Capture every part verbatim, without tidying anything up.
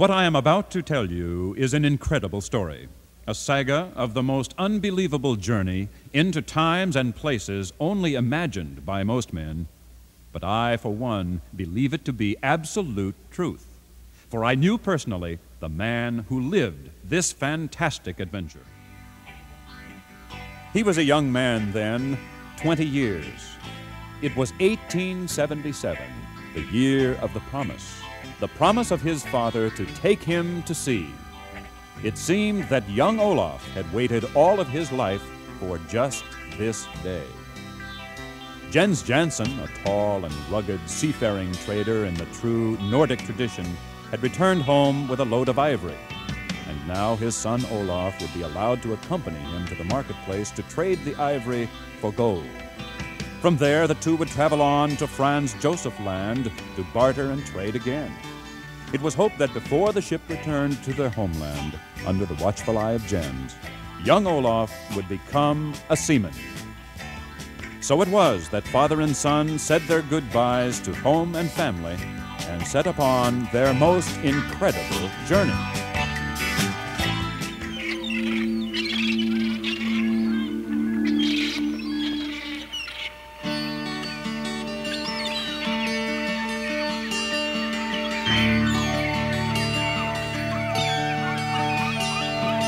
What I am about to tell you is an incredible story, a saga of the most unbelievable journey into times and places only imagined by most men. But I, for one, believe it to be absolute truth, for I knew personally the man who lived this fantastic adventure. He was a young man then, twenty years. It was eighteen seventy-seven, the year of the promise, the promise of his father to take him to sea. It seemed that young Olaf had waited all of his life for just this day. Jens Jansen, a tall and rugged seafaring trader in the true Nordic tradition, had returned home with a load of ivory, and now his son Olaf would be allowed to accompany him to the marketplace to trade the ivory for gold. From there, the two would travel on to Franz Josef Land to barter and trade again. It was hoped that before the ship returned to their homeland, under the watchful eye of Jens, young Olaf would become a seaman. So it was that father and son said their goodbyes to home and family and set upon their most incredible journey.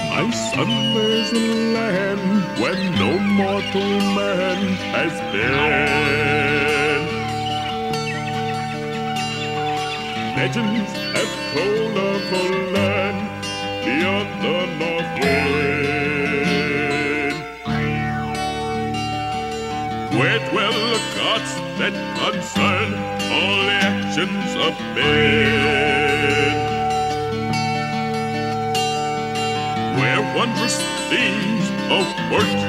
My son there's a land where no mortal man has been. Legends have told of a land beyond the north wind, where dwell the gods that concern all the actions of men, where wondrous things are worked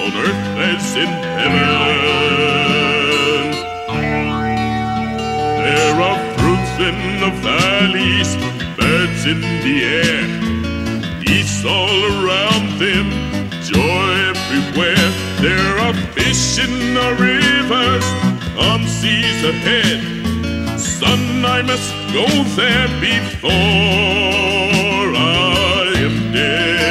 on earth as in heaven. There are fruits in the valleys, birds in the air, peace all around them, joy everywhere. There are fish in the rivers, calm seas ahead. Son, I must go there before I am dead.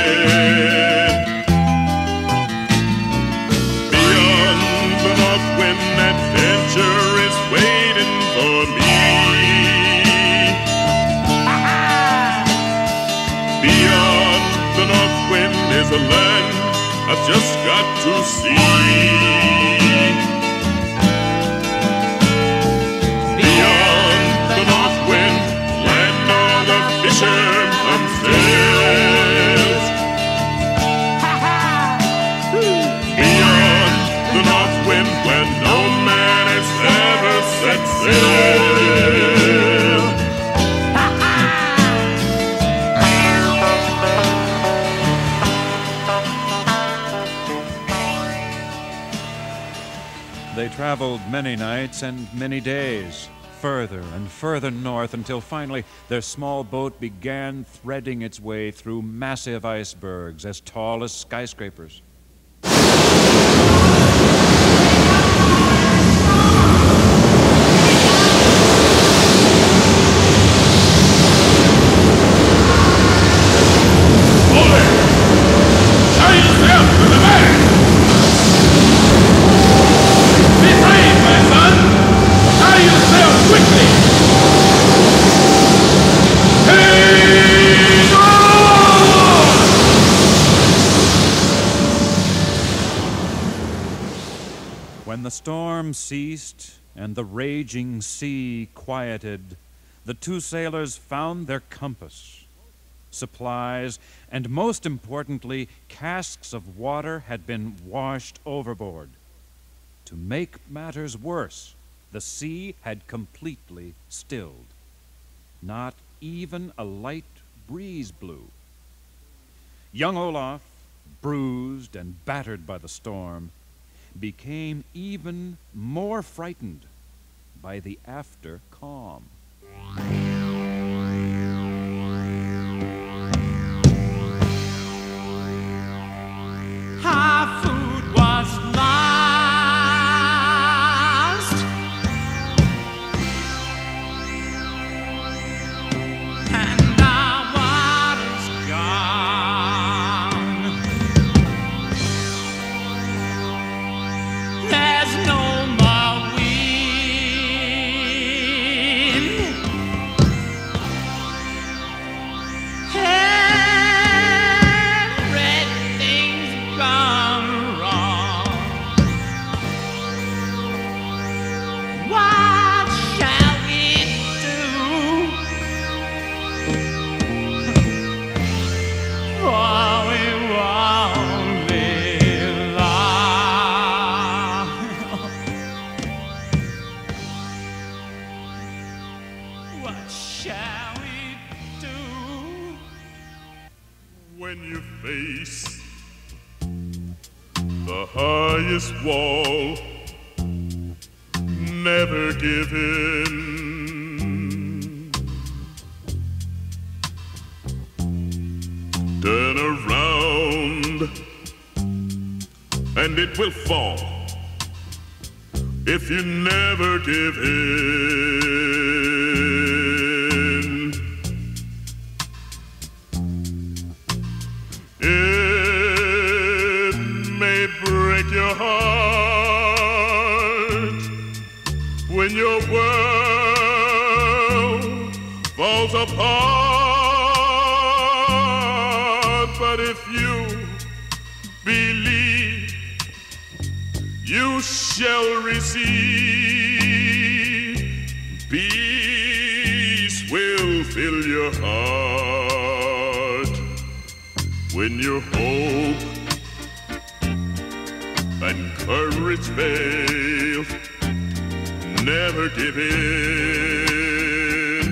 Beyond the north wind, adventure is waiting for me. Beyond the north wind is a land I've just got to see. Beyond the north wind, land all the fisher comes there. They traveled many nights and many days, further and further north, until finally their small boat began threading its way through massive icebergs as tall as skyscrapers. When the storm ceased and the raging sea quieted, the two sailors found their compass. Supplies, and most importantly, casks of water had been washed overboard. To make matters worse, the sea had completely stilled. Not even a light breeze blew. Young Olaf, bruised and battered by the storm, became even more frightened by the after calm. Our food was lost, and What shall we do when you face the highest wall? Never give in. Turn around and it will fall if you never give in. It may break your heart when your world falls apart, but if you believe, you shall receive. Peace will fill your heart when your hope and courage fail. Never give in.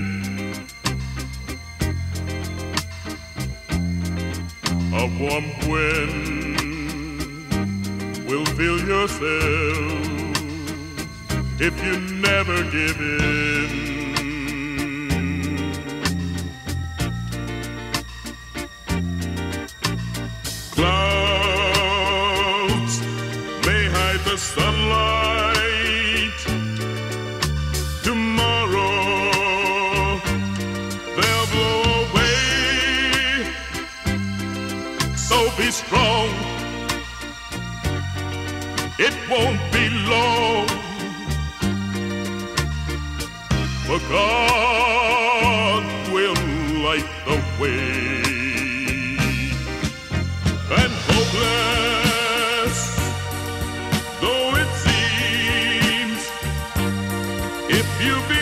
A warm wind will fill your sails if you never give in. Clouds may hide the sunlight. Be strong, it won't be long, for God will light the way, and hopeless though it seems, if you believe.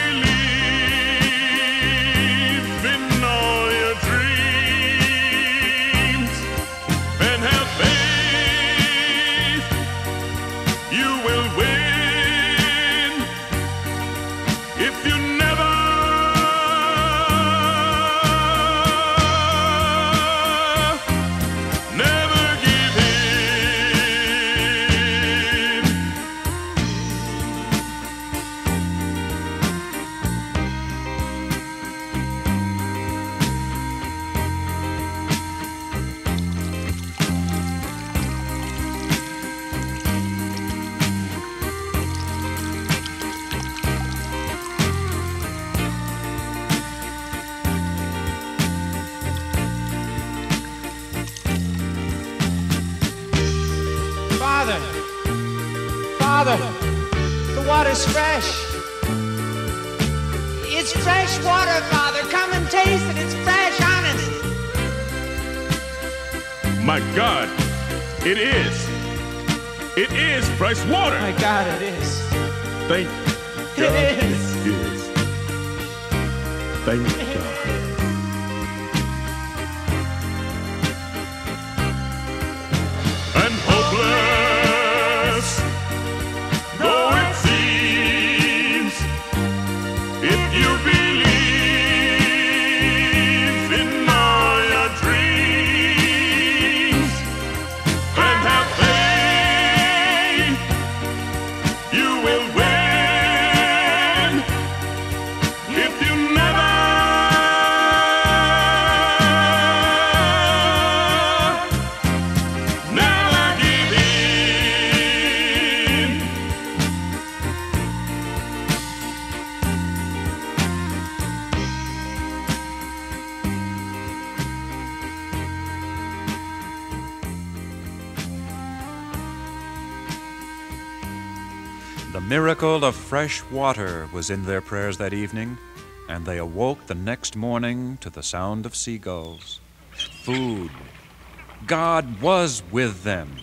It is. It is fresh water. Oh my God, it is. Thank God. It is. It is. Thank God. And hopeless though it seems, if you believe in your dreams. The miracle of fresh water was in their prayers that evening, and they awoke the next morning to the sound of seagulls, food. God was with them.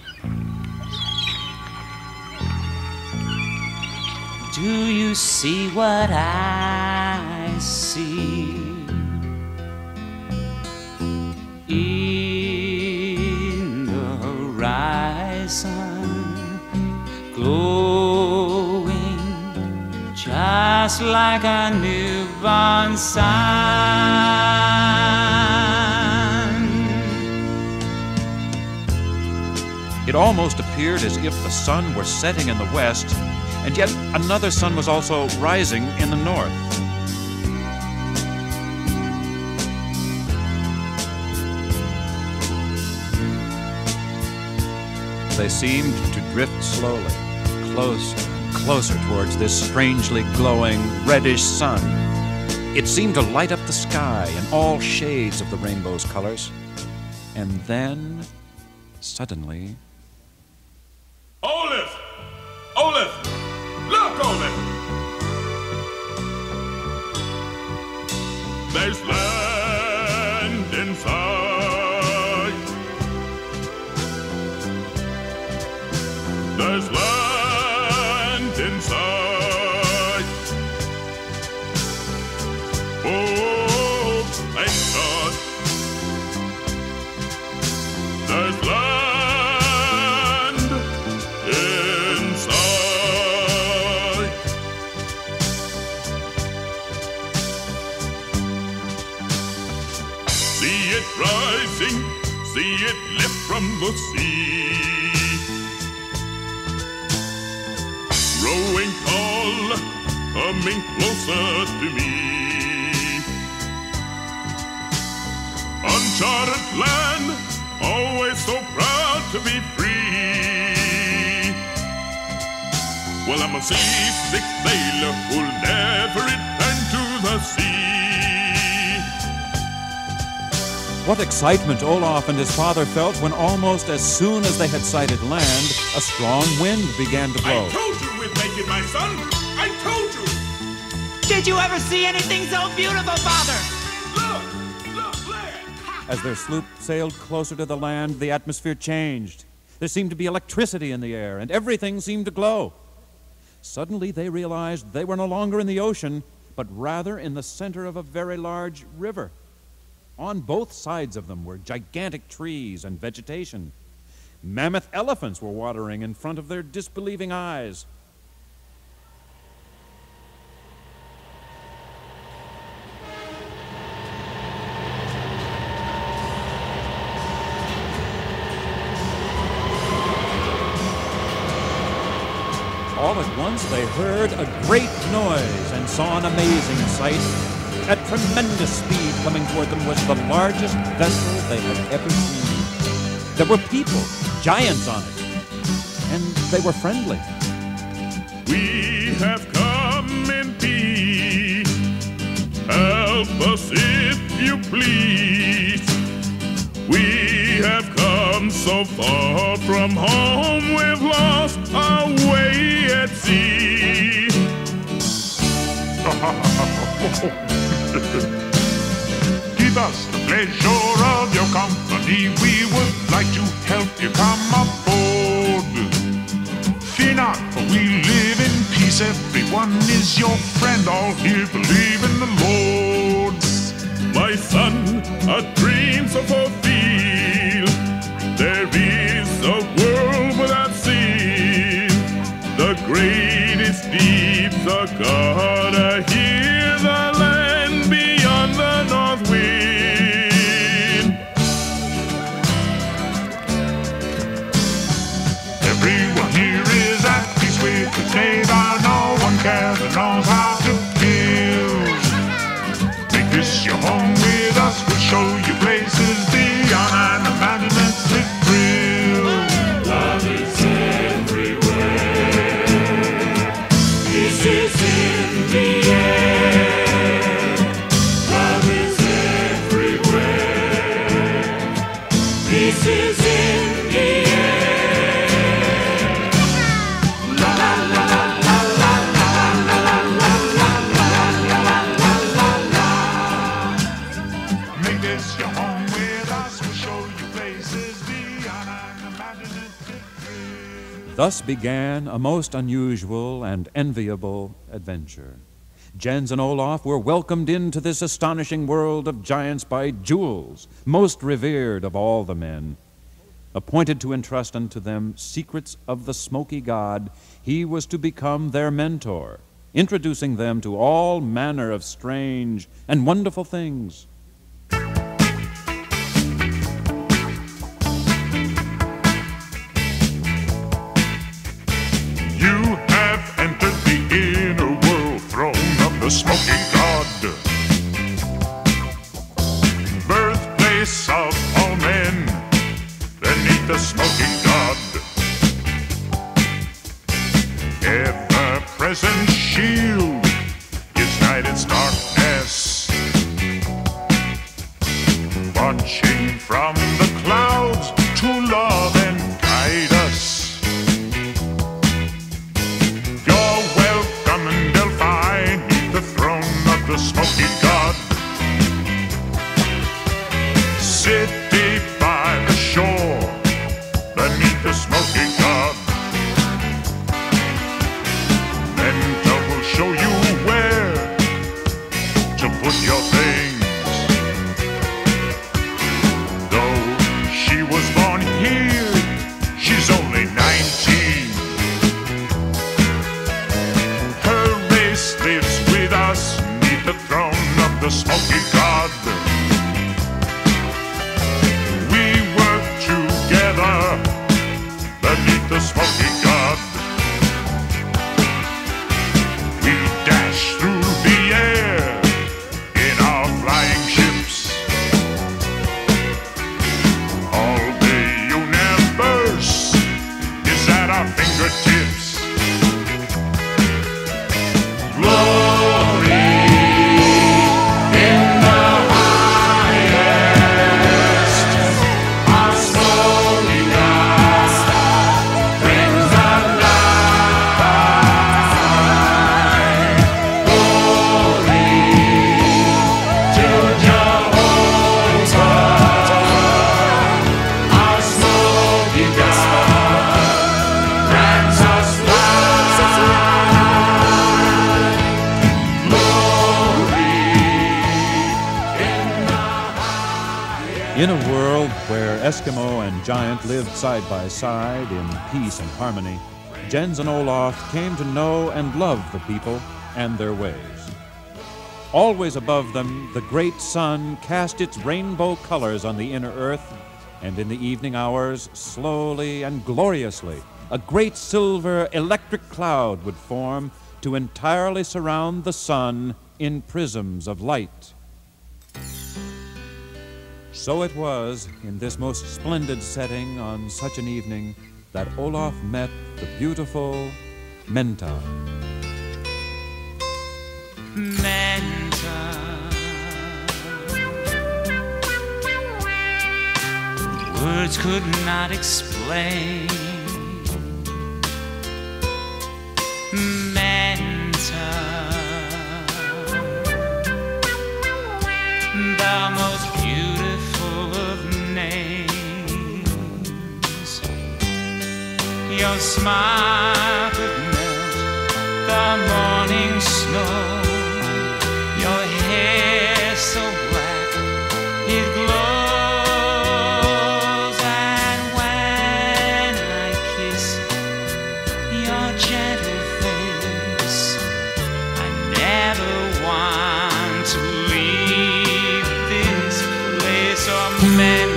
Do you see what I see? In the horizon, glow. I just like a newborn sun. It almost appeared as if the sun were setting in the west, and yet another sun was also rising in the north. They seemed to drift slowly, closer and closer towards this strangely glowing, reddish sun. It seemed to light up the sky in all shades of the rainbow's colors. And then, suddenly... Olaf! Olaf! Look, Olaf! There's land inside. There's land in sight. Oh, thank God. There's land in sight. See it rising, see it lift from the sea. Growing tall, coming closer to me. Uncharted land, always so proud to be free. Well, I'm a seasick sailor who'll never return to the sea. What excitement Olaf and his father felt when almost as soon as they had sighted land, a strong wind began to blow. I told you! My son, I told you! Did you ever see anything so beautiful, Father? Look! Look, land! As their sloop sailed closer to the land, the atmosphere changed. There seemed to be electricity in the air, and everything seemed to glow. Suddenly they realized they were no longer in the ocean, but rather in the center of a very large river. On both sides of them were gigantic trees and vegetation. Mammoth elephants were watering in front of their disbelieving eyes. All at once they heard a great noise and saw an amazing sight. At tremendous speed coming toward them was the largest vessel they had ever seen. There were people, giants on it, and they were friendly. We have come in peace. Help us if you please. We have come so far from home, we've lost our way at sea. Give us the pleasure of your company, we would like to help you come aboard. Fear not, for we live in peace, everyone is your friend, all here believe in the Lord. My son, our dreams are fulfilled. There is a world without sin. The greatest deeds are gonna hear the land beyond the north wind. Everyone here is at peace with the day that no one cares and knows how to build. Make this your home with us, we'll show you places beyond an imaginative thrill. Love is everywhere. This is in the air. Love is everywhere. This is in the air. La la la la la la la la la la la la la la. Make this your home. Thus began a most unusual and enviable adventure. Jens and Olaf were welcomed into this astonishing world of giants by Jules, most revered of all the men. Appointed to entrust unto them secrets of the Smoky God, he was to become their mentor, introducing them to all manner of strange and wonderful things. You have entered the inner world throne of the Smoky God, birthplace of all men, beneath the Smoky God. Ever-present shield is night, its darkness, watching from the clouds to love and guide us. The Smoky God, city by the shore, beneath the Smoky God. Menta will show you where to put your things. Though she was born here, she's only nineteen. Her race lives with us, the throne of the Smoky God. We work together beneath the Smoky God. We dash through the air in our flying ships. All the universe is at our fingertips. In a world where Eskimo and giant lived side by side in peace and harmony, Jens and Olaf came to know and love the people and their ways. Always above them, the great sun cast its rainbow colors on the inner earth, and in the evening hours, slowly and gloriously, a great silver electric cloud would form to entirely surround the sun in prisms of light. So it was, in this most splendid setting on such an evening, that Olaf met the beautiful Menta. Menta, words could not explain. Menta, thou most your smile could melt the morning snow. Your hair so black, it glows. And when I kiss your gentle face, I never want to leave this place of men.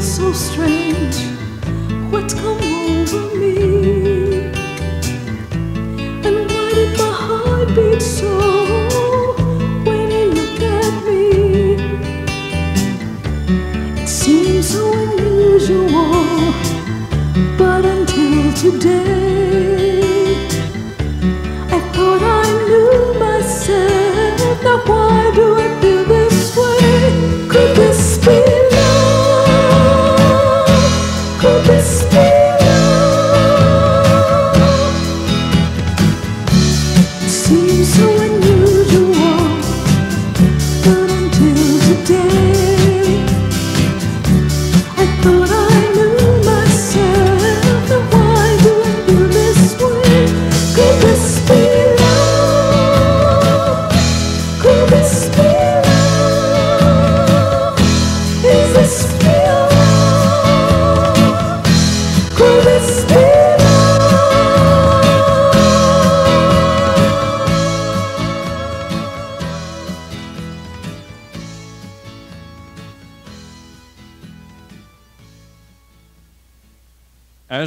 So strange, what's come over me? And why did my heart beat so when you looked at me? It seems so unusual, but until today I thought I knew myself. Now why do I feel this way? Could this be? But I knew myself.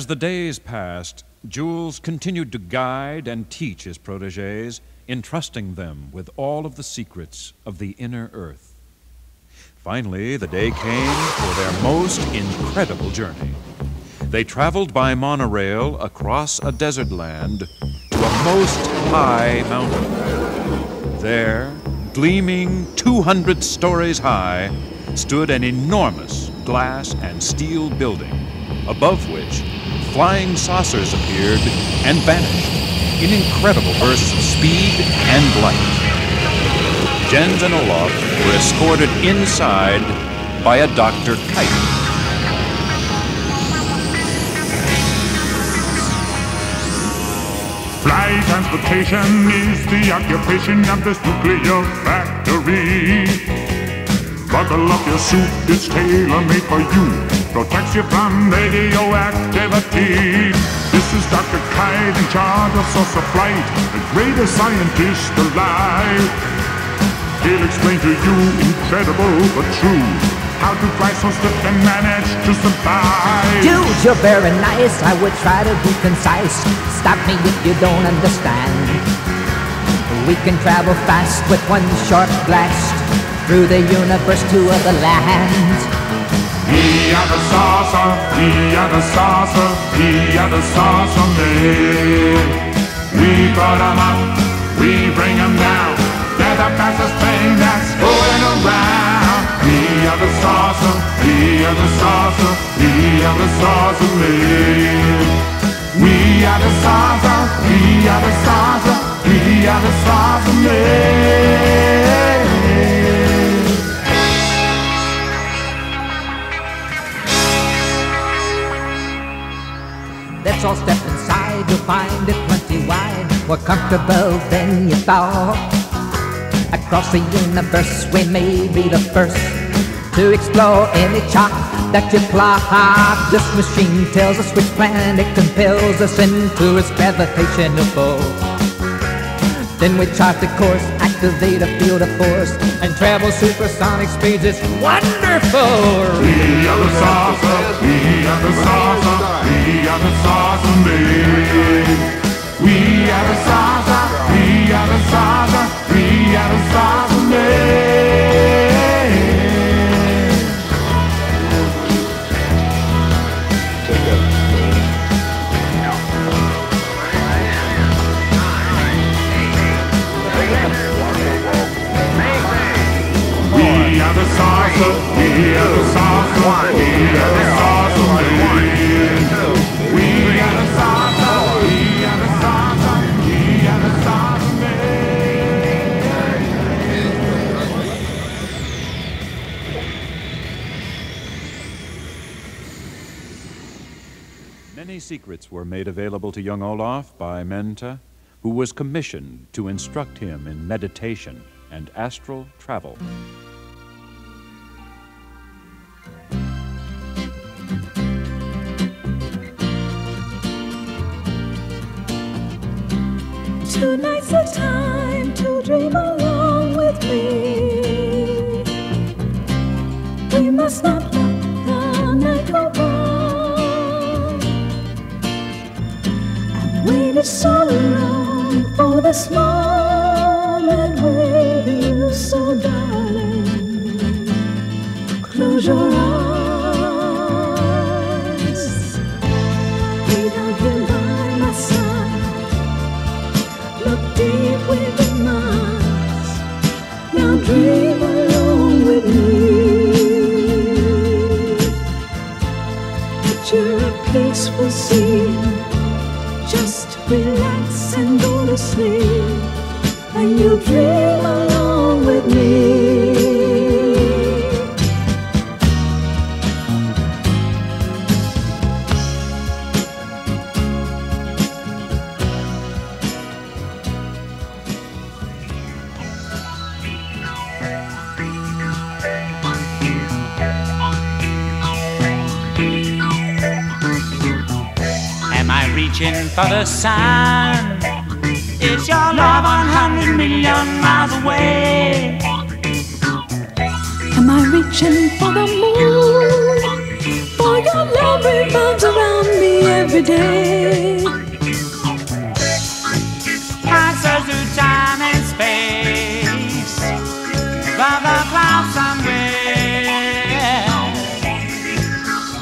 As the days passed, Jules continued to guide and teach his protégés, entrusting them with all of the secrets of the inner earth. Finally, the day came for their most incredible journey. They traveled by monorail across a desert land to a most high mountain. There, gleaming two hundred stories high, stood an enormous glass and steel building, above which flying saucers appeared and vanished in incredible bursts of speed and light. Jens and Olaf were escorted inside by a Doctor Kite. Fly transportation is the occupation of this nuclear factory. Buckle up your suit, it's tailor-made for you. Protects you from radioactivity. This is Doctor Kite in charge of saucer flight, the greatest scientist alive. He'll explain to you, incredible but true, how to fly so stiff and manage to survive. Jules, you're very nice, I would try to be concise. Stop me if you don't understand. We can travel fast with one short blast, through the universe to other lands. We are the saucer, we are the saucer, we are the saucer men. We put them up, we bring them down, they're the fastest thing that's going around. We are the saucer, we are the saucer, we are the saucer men. We are the saucer, we are the saucer, we are the saucer men. Let's all step inside, you'll find it plenty wide, more comfortable than you thought. Across the universe, we may be the first to explore any chart that you plot. This machine tells us which planet compels us into its gravitational pull. Then we chart the course, activate a field of force, and travel supersonic speeds. It's wonderful! We are the saucer, we are the saucer, we are the saucer men. We are the saucer, we are the saucer, we are the saucer men. We are the saucer, we are the saucer, we are the saucer men. Many secrets were made available to young Olaf by Menta, who was commissioned to instruct him in meditation and astral travel. Tonight's the time to dream along with me. We must not let the night go by. I've waited so long for this moment with you, so darling, close your eyes. Be down here by my side. Look deep within my eyes. Now dream along with me. Picture a peaceful scene. Just relax and go to sleep, and you dream along with me. Reaching for the sun, is your love one hundred million miles away? Am I reaching for the moon? For your love rebounds around me every today. Passes through time and space, above the clouds somewhere.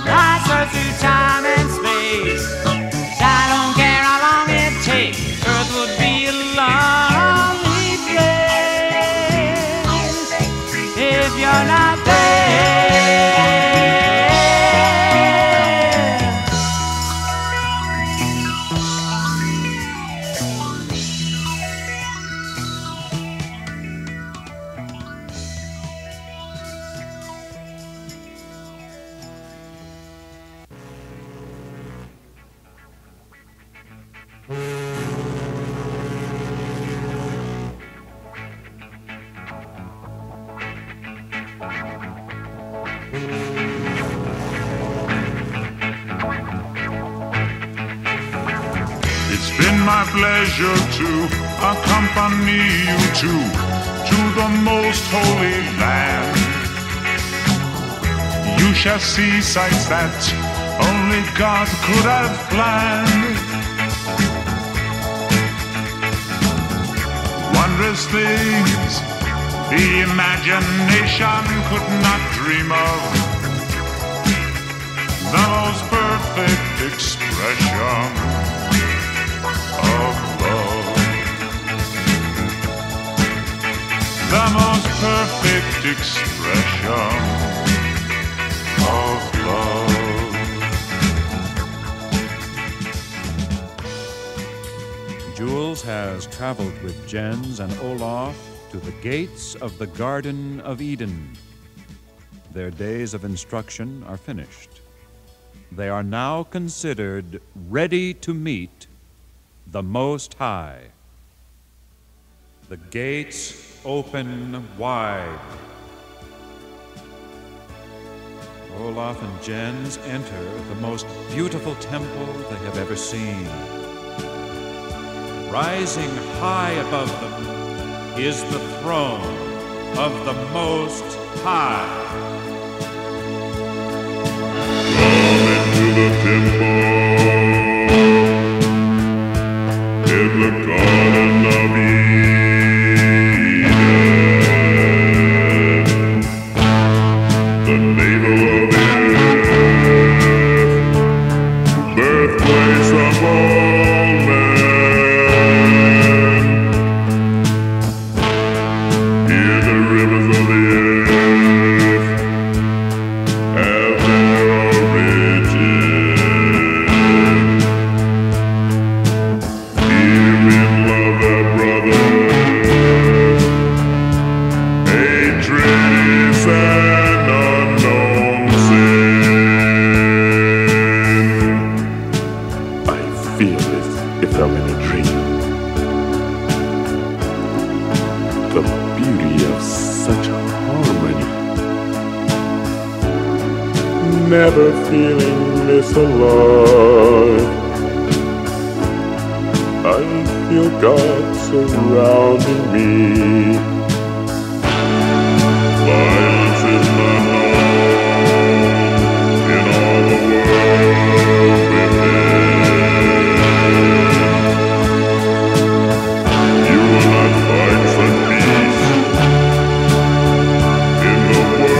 Passes through time and space. I don't care how long it takes. Earth would be a lonely place if you're not there. Pleasure to accompany you to to the most holy land. You shall see sights that only God could have planned. Wondrous things the imagination could not dream of, the most perfect expression of love, the most perfect expression of love. Jules has traveled with Jens and Olaf to the gates of the Garden of Eden. Their days of instruction are finished. They are now considered ready to meet the Most High. The gates open wide. Olaf and Jens enter the most beautiful temple they have ever seen. Rising high above them is the throne of the Most High. Come into the temple, the Garden of Eden, the navel of earth, birthplace of all men. Here the rivers of the earth have their never feeling this alive. I feel God surrounding me. Violence is not known in all the world within. You will not find such peace in the world you live.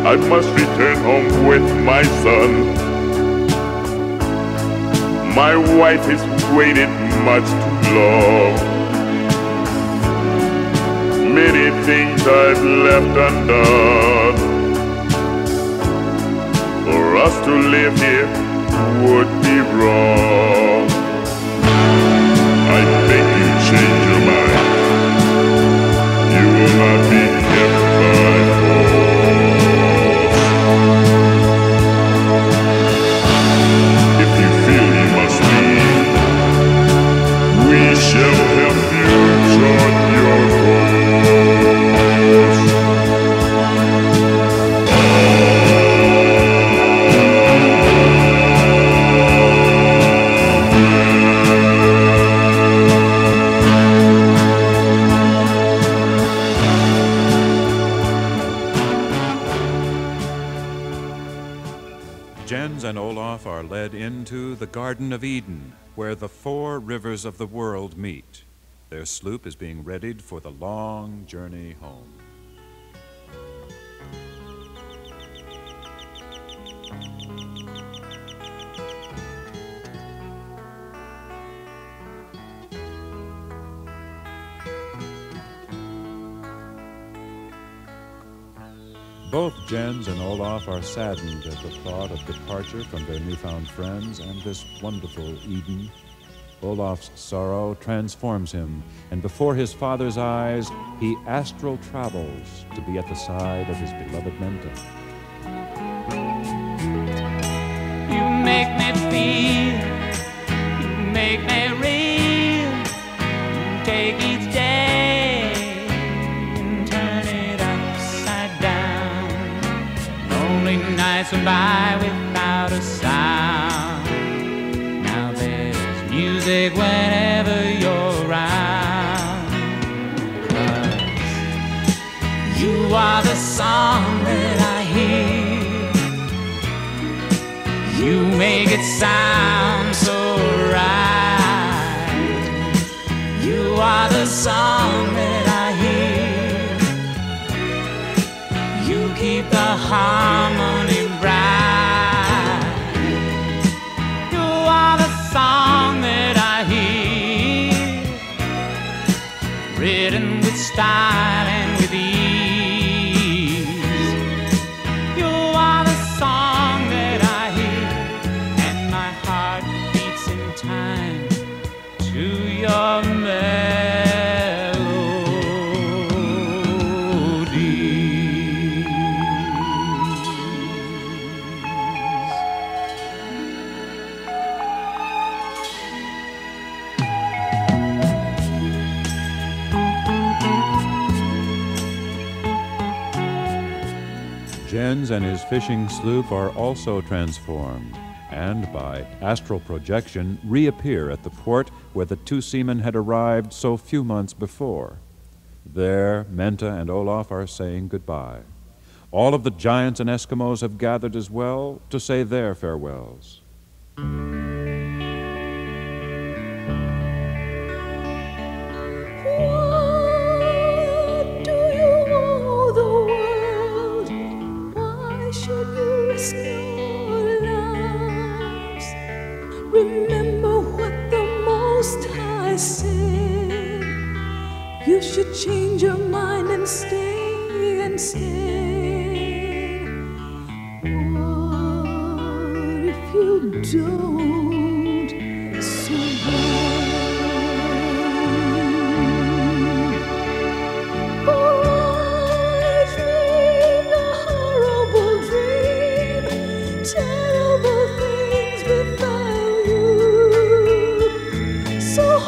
I must return home with my son. My wife has waited much too long. Many things I've left undone. For us to live here would be wrong. I beg you change your mind. You will not be kept by Jens and Olaf are led into the Garden of Eden, where the four rivers of the world meet. Their sloop is being readied for the long journey home. Both Jens and Olaf are saddened at the thought of departure from their newfound friends and this wonderful Eden. Olaf's sorrow transforms him, and before his father's eyes, he astral travels to be at the side of his beloved Menta. You make me feel, you make me real, take each day. Nights went by without a sound. Now there's music whenever you're around. 'Cause you are the song that I hear. You make it sound so right. You are the song that I hear. You keep the harmony. Style and with ease, you are the song that I hear, and my heart beats in time to your Jens and his fishing sloop are also transformed, and by astral projection reappear at the port where the two seamen had arrived so few months before. There, Menta and Olaf are saying goodbye. All of the giants and Eskimos have gathered as well to say their farewells. You should change your mind and stay and stay. What if you don't survive? For I dream a horrible dream, terrible things without you. So.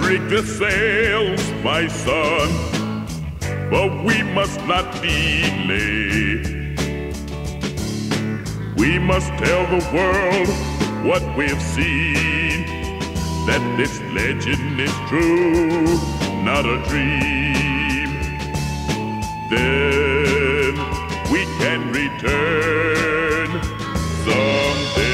Break the sails, my son, but we must not delay. We must tell the world what we've seen, that this legend is true, not a dream. Then we can return someday.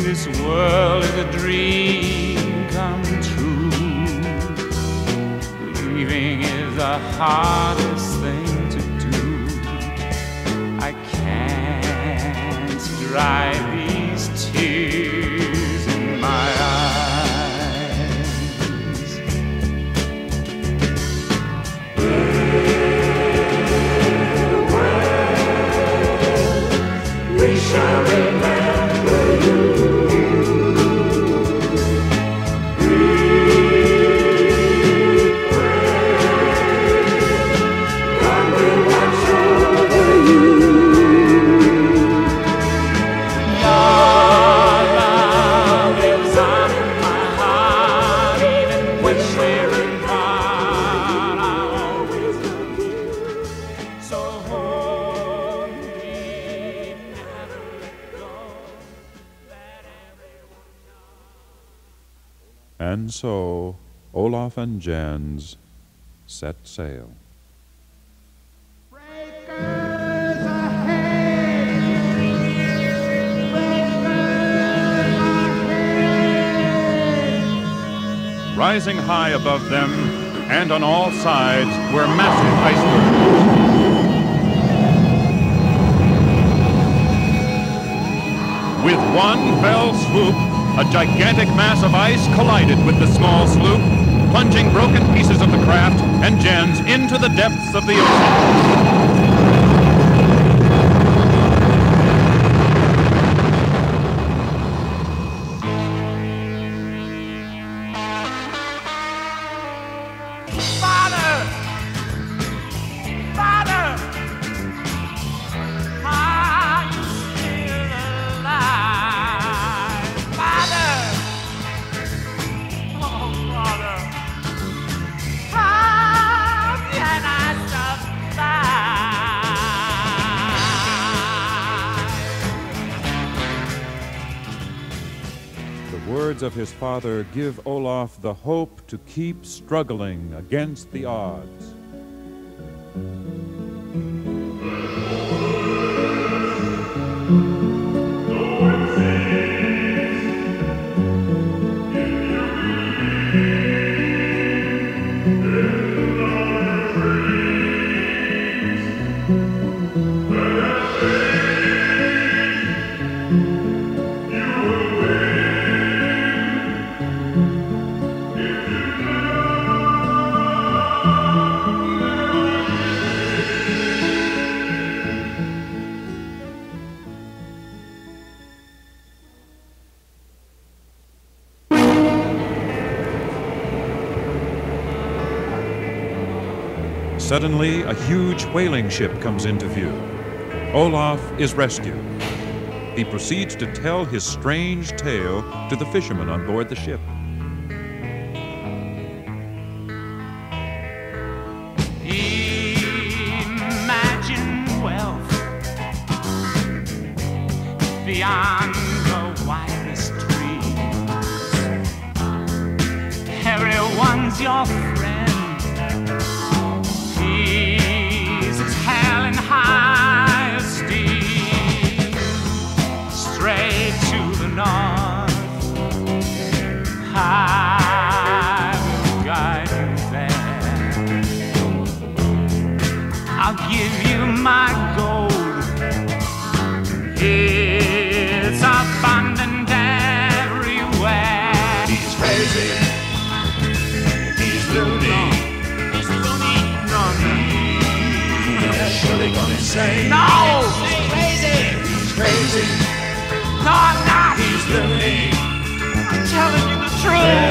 This world is a dream come true. Leaving is the hardest thing to do. I can't dry these tears in my eyes. Farewell. And so Olaf and Jans set sail. Rising high above them, and on all sides, were massive icebergs. With one fell swoop, a gigantic mass of ice collided with the small sloop, plunging broken pieces of the craft and Jens into the depths of the ocean. Father! The words of his father give Olaf the hope to keep struggling against the odds. Suddenly, a huge whaling ship comes into view. Olaf is rescued. He proceeds to tell his strange tale to the fishermen on board the ship. Imagine wealth beyond the widest dreams. Everyone's your friend. My gold, it's abundant everywhere. He's crazy, he's loony, he's loony, no, no, he's surely gone insane. No, he's crazy, he's crazy, no, I'm not, he's loony, I'm telling you the truth,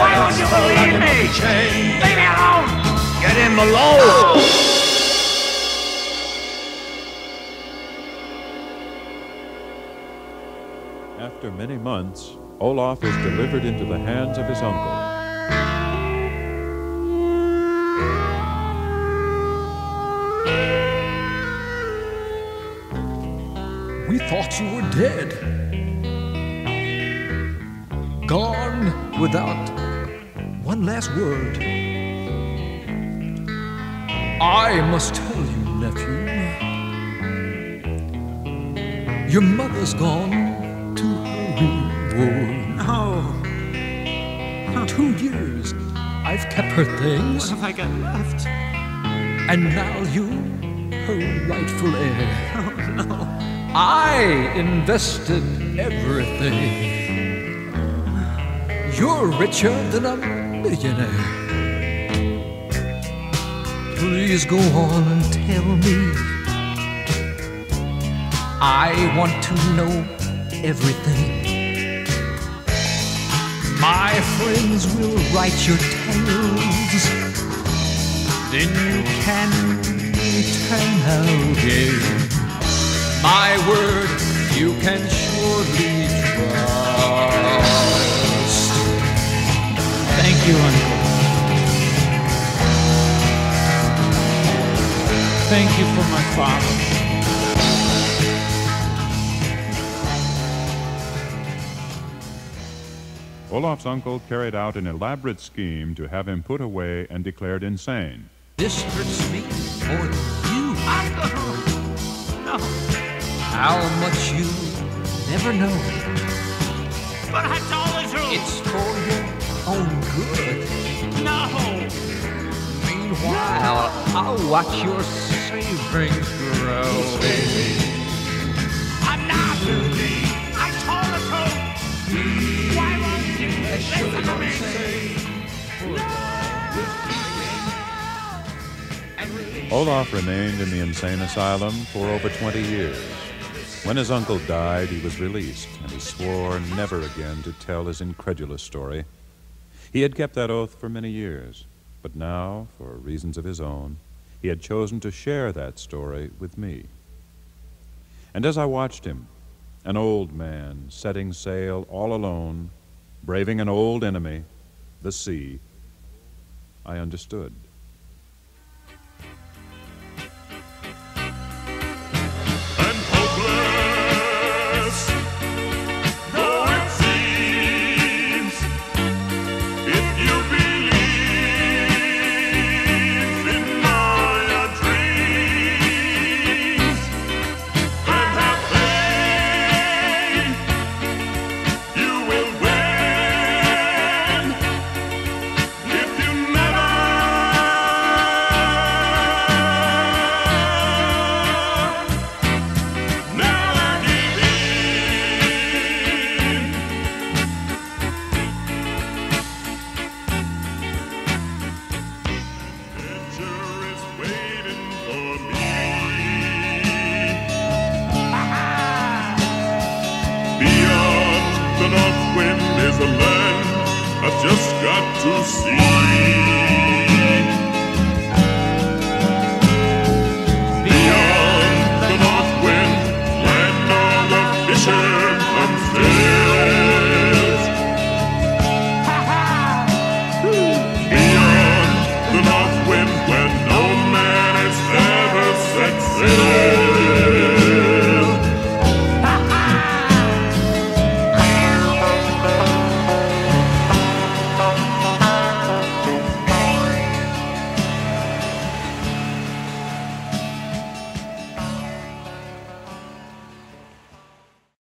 why won't you believe me? Leave me alone, get him alone. No. After many months, Olaf is delivered into the hands of his uncle. We thought you were dead. Gone without one last word. I must tell you, nephew, your mother's gone. No. Huh. Two years I've kept her things. What have I got left? And now you, her rightful heir. Oh, no. I invested everything. You're richer than a millionaire. Please go on and tell me. I want to know everything. My friends will write your tales, then you can return again. My word, you can surely trust. Thank you, Uncle. Thank you for my father. Olaf's uncle carried out an elaborate scheme to have him put away and declared insane. This hurts me for you. I don't know. No. How much you never know. But I told the truth. It's for your own good. No. Meanwhile, no. I'll watch your savings grow. Baby. I'm not guilty. I told the truth. Why won't you listen to me? No. Olaf remained in the insane asylum for over twenty years. When his uncle died, he was released, and he swore never again to tell his incredulous story. He had kept that oath for many years, but now, for reasons of his own, he had chosen to share that story with me. And as I watched him, an old man setting sail all alone, braving an old enemy, the sea, I understood. Beyond the north wind, where no man is ever set sail.